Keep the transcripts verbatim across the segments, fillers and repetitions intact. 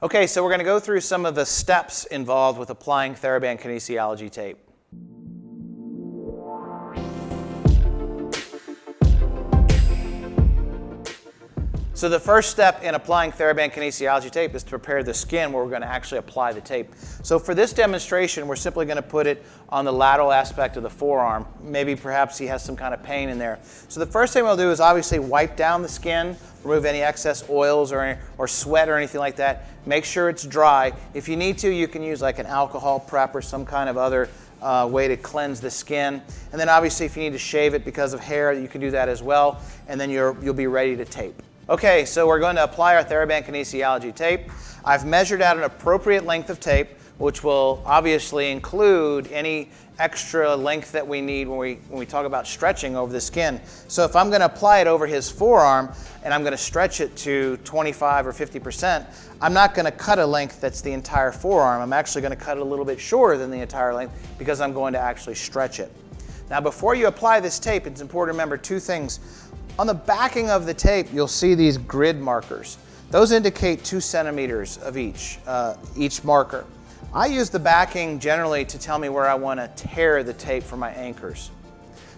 Okay, so we're going to go through some of the steps involved with applying TheraBand kinesiology tape. So the first step in applying TheraBand kinesiology tape is to prepare the skin where we're going to actually apply the tape. So for this demonstration, we're simply going to put it on the lateral aspect of the forearm. Maybe perhaps he has some kind of pain in there. So the first thing we'll do is obviously wipe down the skin, remove any excess oils or, any, or sweat or anything like that. Make sure it's dry. If you need to, you can use like an alcohol prep or some kind of other Uh, way to cleanse the skin. And then obviously if you need to shave it because of hair, you can do that as well. And then you're, you'll be ready to tape. Okay, so we're going to apply our TheraBand kinesiology tape. I've measured out an appropriate length of tape, which will obviously include any extra length that we need when we, when we talk about stretching over the skin. So if I'm gonna apply it over his forearm and I'm gonna stretch it to twenty-five or fifty percent, I'm not gonna cut a length that's the entire forearm. I'm actually gonna cut it a little bit shorter than the entire length because I'm going to actually stretch it. Now before you apply this tape, it's important to remember two things. On the backing of the tape, you'll see these grid markers. Those indicate two centimeters of each, uh, each marker. I use the backing generally to tell me where I want to tear the tape for my anchors.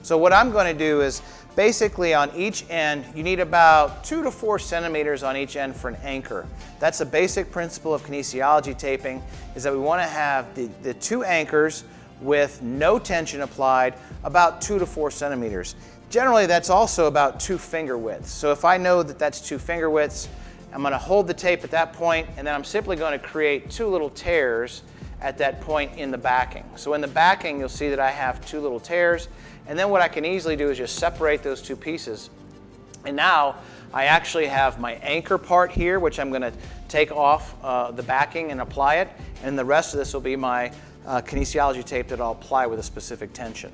So what I'm going to do is basically on each end, you need about two to four centimeters on each end for an anchor. That's a basic principle of kinesiology taping, is that we want to have the, the two anchors with no tension applied about two to four centimeters. Generally that's also about two finger widths. So if I know that that's two finger widths, I'm going to hold the tape at that point, and then I'm simply going to create two little tears at that point in the backing. So in the backing, you'll see that I have two little tears, and then what I can easily do is just separate those two pieces. And now I actually have my anchor part here, which I'm going to take off uh, the backing and apply it, and the rest of this will be my uh, kinesiology tape that I'll apply with a specific tension.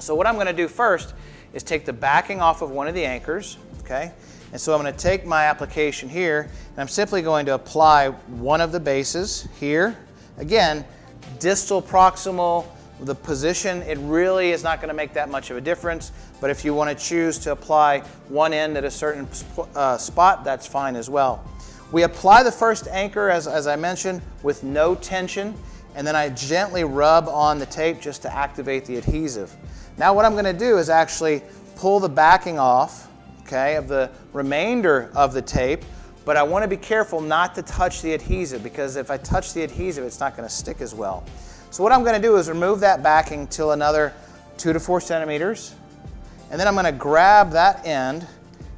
So what I'm going to do first is take the backing off of one of the anchors, okay? And so I'm going to take my application here, and I'm simply going to apply one of the bases here. Again, distal, proximal, the position, it really is not going to make that much of a difference, but if you want to choose to apply one end at a certain uh, spot, that's fine as well. We apply the first anchor, as, as I mentioned, with no tension, and then I gently rub on the tape just to activate the adhesive. Now what I'm going to do is actually pull the backing off, okay, of the remainder of the tape, but I want to be careful not to touch the adhesive, because if I touch the adhesive, it's not going to stick as well. So what I'm going to do is remove that backing till another two to four centimeters, and then I'm going to grab that end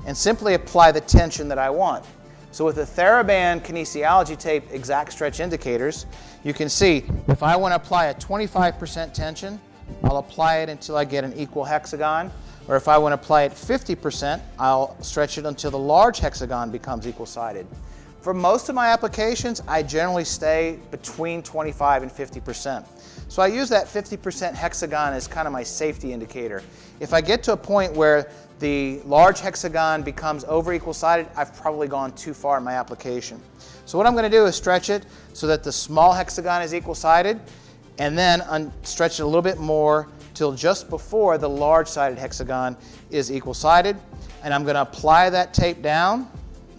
and simply apply the tension that I want. So with the TheraBand kinesiology tape exact stretch indicators, you can see if I want to apply a twenty-five percent tension, I'll apply it until I get an equal hexagon. Or if I want to apply it fifty percent, I'll stretch it until the large hexagon becomes equal-sided. For most of my applications, I generally stay between twenty-five and fifty percent. So I use that fifty percent hexagon as kind of my safety indicator. If I get to a point where the large hexagon becomes over equal-sided, I've probably gone too far in my application. So what I'm going to do is stretch it so that the small hexagon is equal-sided, and then stretch it a little bit more till just before the large-sided hexagon is equal-sided. And I'm going to apply that tape down,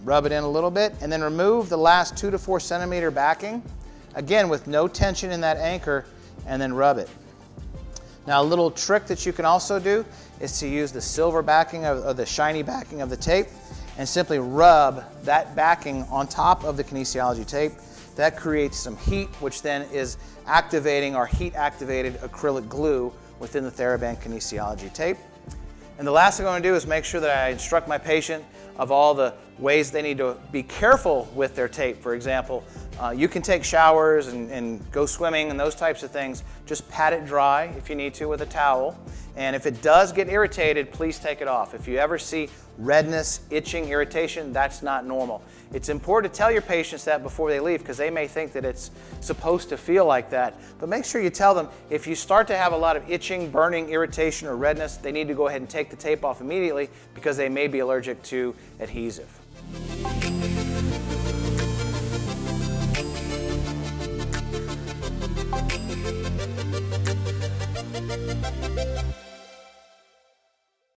rub it in a little bit, and then remove the last two to four centimeter backing, again with no tension in that anchor, and then rub it. Now a little trick that you can also do is to use the silver backing or the shiny backing of the tape and simply rub that backing on top of the kinesiology tape. That creates some heat, which then is activating our heat-activated acrylic glue within the TheraBand kinesiology tape. And the last thing I'm going to do is make sure that I instruct my patient of all the ways they need to be careful with their tape. For example, uh, you can take showers and, and go swimming and those types of things. Just pat it dry if you need to with a towel. And if it does get irritated, please take it off. If you ever see redness, itching, irritation, that's not normal. It's important to tell your patients that before they leave, because they may think that it's supposed to feel like that. But make sure you tell them if you start to have a lot of itching, burning, irritation, or redness, they need to go ahead and take the tape off immediately, because they may be allergic to adhesive.